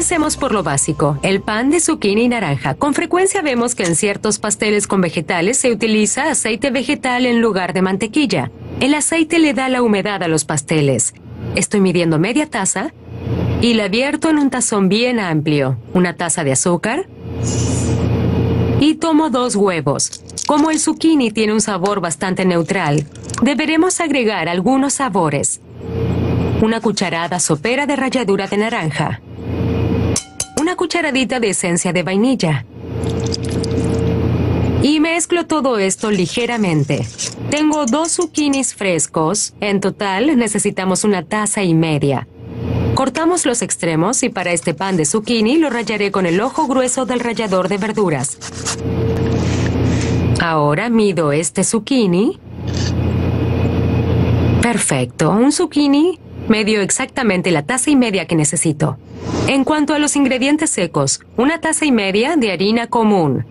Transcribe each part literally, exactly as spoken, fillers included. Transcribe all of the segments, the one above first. Comencemos por lo básico, el pan de zucchini y naranja. Con frecuencia vemos que en ciertos pasteles con vegetales se utiliza aceite vegetal en lugar de mantequilla. El aceite le da la humedad a los pasteles. Estoy midiendo media taza y la vierto en un tazón bien amplio, una taza de azúcar y tomo dos huevos. Como el zucchini tiene un sabor bastante neutral, deberemos agregar algunos sabores. Una cucharada sopera de ralladura de naranja. Una cucharadita de esencia de vainilla. Y mezclo todo esto ligeramente. Tengo dos zucchinis frescos. En total necesitamos una taza y media. Cortamos los extremos y para este pan de zucchini lo rallaré con el ojo grueso del rallador de verduras. Ahora mido este zucchini. Perfecto, un zucchini me dio exactamente la taza y media que necesito. En cuanto a los ingredientes secos, una taza y media de harina común.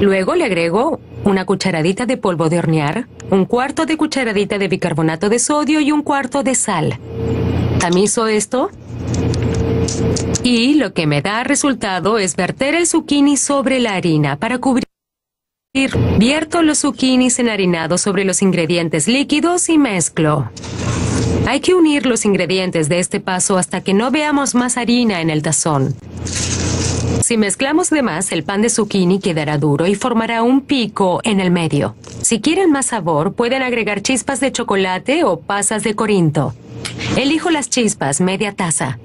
Luego le agrego una cucharadita de polvo de hornear, un cuarto de cucharadita de bicarbonato de sodio y un cuarto de sal. Tamizo esto y lo que me da resultado es verter el zucchini sobre la harina para cubrir. Vierto los zucchinis enharinados sobre los ingredientes líquidos y mezclo. Hay que unir los ingredientes de este paso hasta que no veamos más harina en el tazón. Si mezclamos de más, el pan de zucchini quedará duro y formará un pico en el medio. Si quieren más sabor, pueden agregar chispas de chocolate o pasas de Corinto. Elijo las chispas, media taza.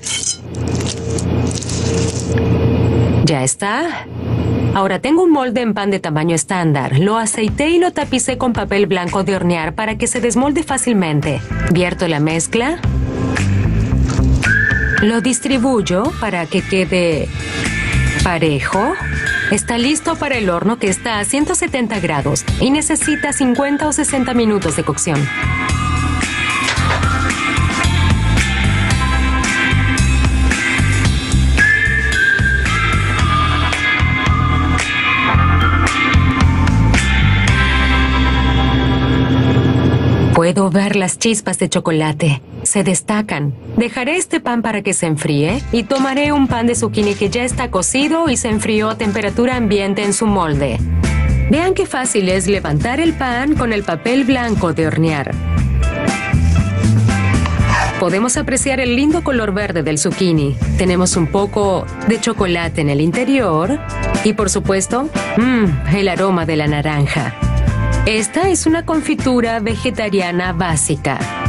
Ya está. Ahora tengo un molde en pan de tamaño estándar. Lo aceité y lo tapicé con papel blanco de hornear para que se desmolde fácilmente. Vierto la mezcla. Lo distribuyo para que quede parejo. Está listo para el horno que está a ciento setenta grados y necesita cincuenta o sesenta minutos de cocción. Puedo ver las chispas de chocolate. Se destacan. Dejaré este pan para que se enfríe y tomaré un pan de zucchini que ya está cocido y se enfrió a temperatura ambiente en su molde. Vean qué fácil es levantar el pan con el papel blanco de hornear. Podemos apreciar el lindo color verde del zucchini. Tenemos un poco de chocolate en el interior y, por supuesto, mmm, el aroma de la naranja. Esta es una confitura vegetariana básica.